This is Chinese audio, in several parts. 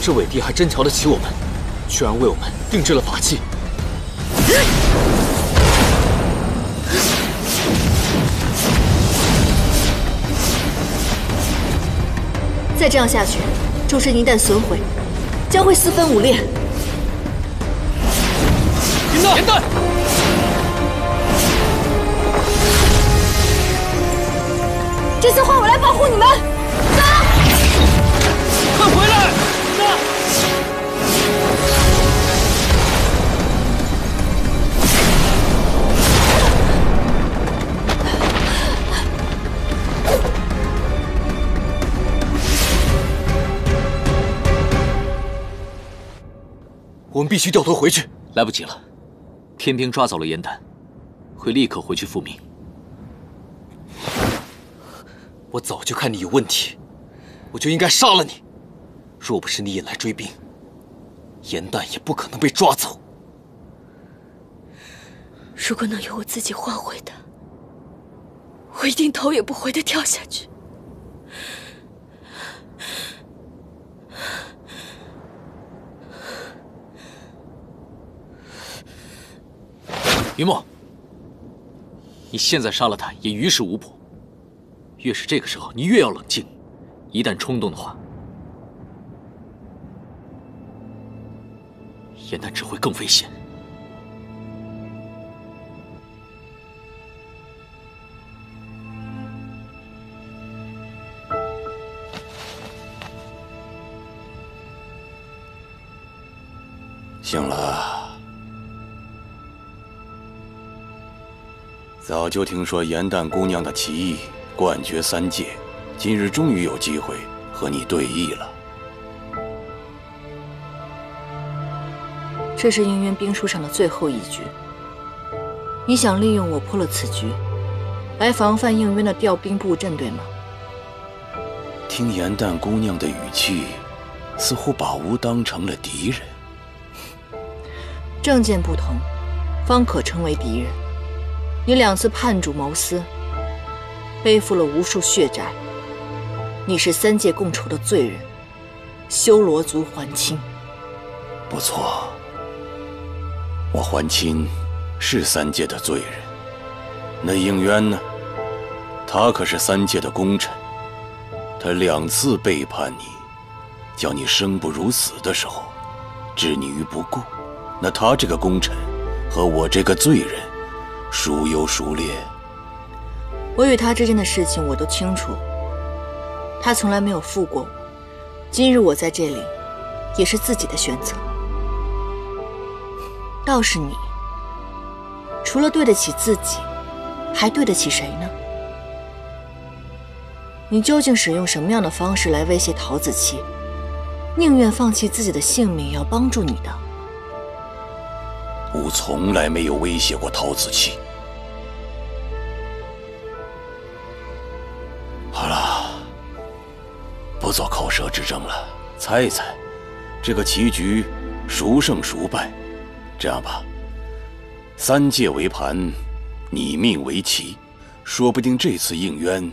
这伪帝还真瞧得起我们，居然为我们定制了法器。再这样下去，周身一旦损毁，将会四分五裂。严队！严队！ 这次换我来保护你们，走！快回来！我们必须掉头回去。来不及了，天兵抓走了严丹，会立刻回去复命。 我早就看你有问题，我就应该杀了你。若不是你引来追兵，严旦也不可能被抓走。如果能有我自己换回的，我一定头也不回的跳下去。云墨，你现在杀了他也于事无补。 越是这个时候，你越要冷静。一旦冲动的话，严丹只会更危险。醒了，早就听说严丹姑娘的棋艺。 冠绝三界，今日终于有机会和你对弈了。这是应渊兵书上的最后一局。你想利用我破了此局，来防范应渊的调兵布阵，对吗？听颜淡姑娘的语气，似乎把吾当成了敌人。政见不同，方可称为敌人。你两次叛主谋私。 背负了无数血债，你是三界共仇的罪人，修罗族还清。不错，我还清是三界的罪人。那应渊呢？他可是三界的功臣，他两次背叛你，叫你生不如死的时候，置你于不顾。那他这个功臣和我这个罪人，孰优孰劣？ 我与他之间的事情我都清楚，他从来没有负过我。今日我在这里，也是自己的选择。倒是你，除了对得起自己，还对得起谁呢？你究竟使用什么样的方式来威胁陶子期？宁愿放弃自己的性命，也要帮助你的。我从来没有威胁过陶子期。 好了，不做口舌之争了。猜一猜，这个棋局孰胜孰败？这样吧，三界为盘，你命为棋，说不定这次应渊，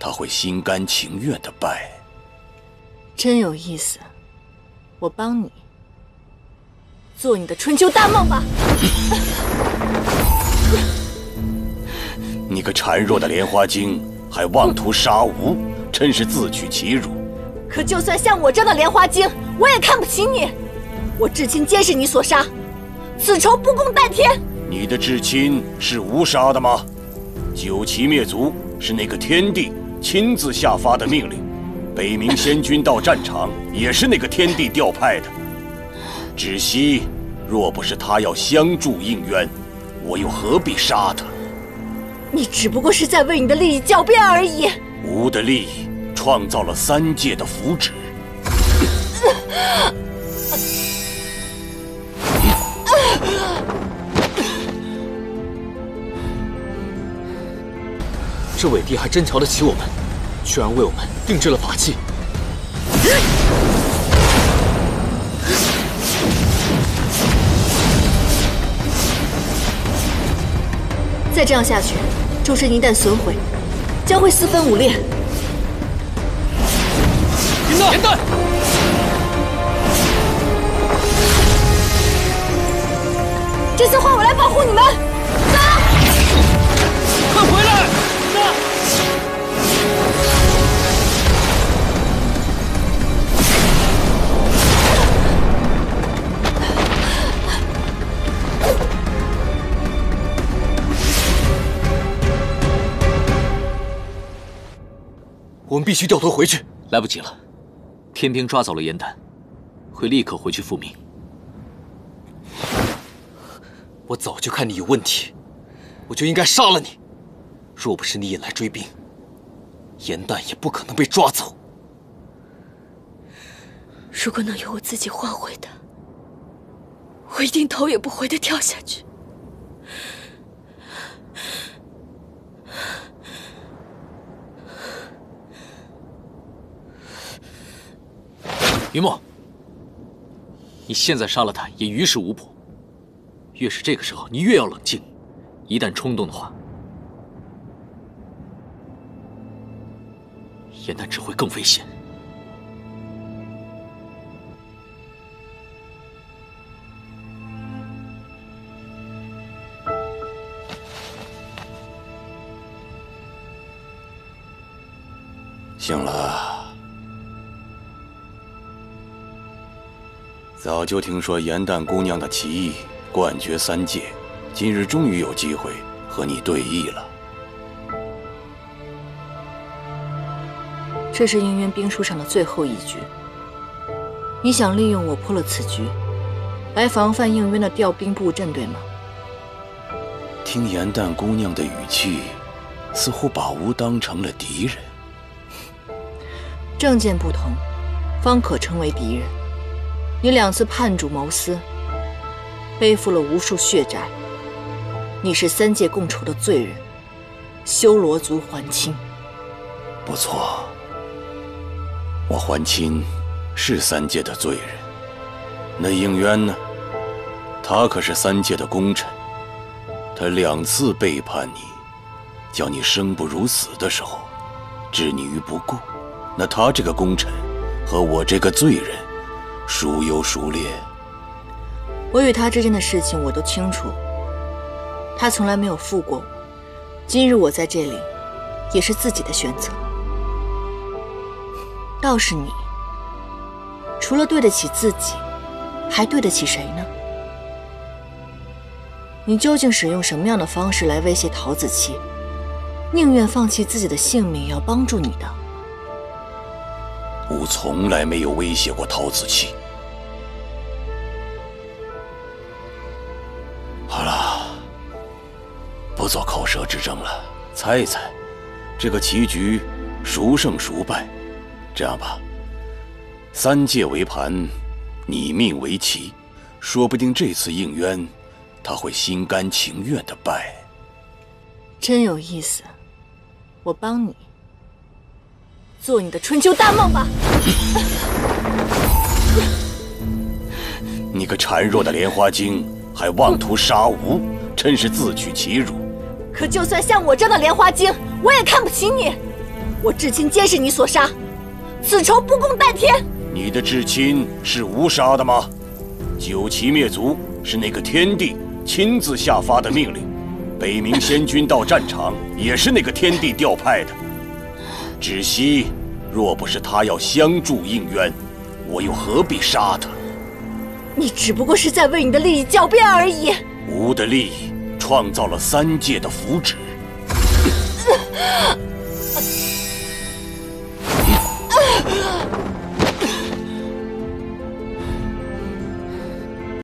他会心甘情愿的败。真有意思，我帮你做你的春秋大梦吧。你个孱弱的莲花精！ 还妄图杀吾，真是自取其辱。可就算像我这样的莲花精，我也看不起你。我至亲皆是你所杀，此仇不共戴天。你的至亲是吾杀的吗？九旗灭族是那个天帝亲自下发的命令，北冥仙君到战场也是那个天帝调派的。只惜，若不是他要相助应渊，我又何必杀他？ 你只不过是在为你的利益狡辩而已。吾的利益创造了三界的福祉。这伪帝还真瞧得起我们，居然为我们定制了法器。再这样下去。 周身一旦损毁，将会四分五裂。严队！严队！们必须掉头回去。来不及了，天兵抓走了严丹，会立刻回去复明。我早就看你有问题，我就应该杀了你。若不是你引来追兵，严丹也不可能被抓走。如果能有我自己换回的，我一定头也不回的跳下去。 云墨，你现在杀了他也于事无补。越是这个时候，你越要冷静。一旦冲动的话，严丹只会更危险。醒了。 早就听说颜淡姑娘的棋艺冠绝三界，今日终于有机会和你对弈了。这是姻缘兵书上的最后一局，你想利用我破了此局，来防范应渊的调兵布阵，对吗？听颜淡姑娘的语气，似乎把吾当成了敌人。政见不同，方可称为敌人。 你两次叛主谋私，背负了无数血债，你是三界共仇的罪人，修罗族还清。不错，我还清是三界的罪人。那应渊呢？他可是三界的功臣，他两次背叛你，叫你生不如死的时候，置你于不顾。那他这个功臣和我这个罪人。 孰优孰劣？我与他之间的事情我都清楚，他从来没有负过我。今日我在这里，也是自己的选择。倒是你，除了对得起自己，还对得起谁呢？你究竟使用什么样的方式来威胁陶子期？宁愿放弃自己的性命，也要帮助你的。 我从来没有威胁过陶子期。好了，不做口舌之争了。猜一猜，这个棋局孰胜孰败？这样吧，三界为盘，你命为棋，说不定这次应渊，他会心甘情愿的败。真有意思，我帮你。 做你的春秋大梦吧！你个孱弱的莲花精，还妄图杀吾，真是自取其辱。可就算像我这样的莲花精，我也看不起你。我至亲皆是你所杀，此仇不共戴天。你的至亲是吾杀的吗？九旗灭族是那个天帝亲自下发的命令，北冥仙君到战场也是那个天帝调派的。 只惜，若不是他要相助应渊，我又何必杀他？你只不过是在为你的利益狡辩而已。吾的利益创造了三界的福祉。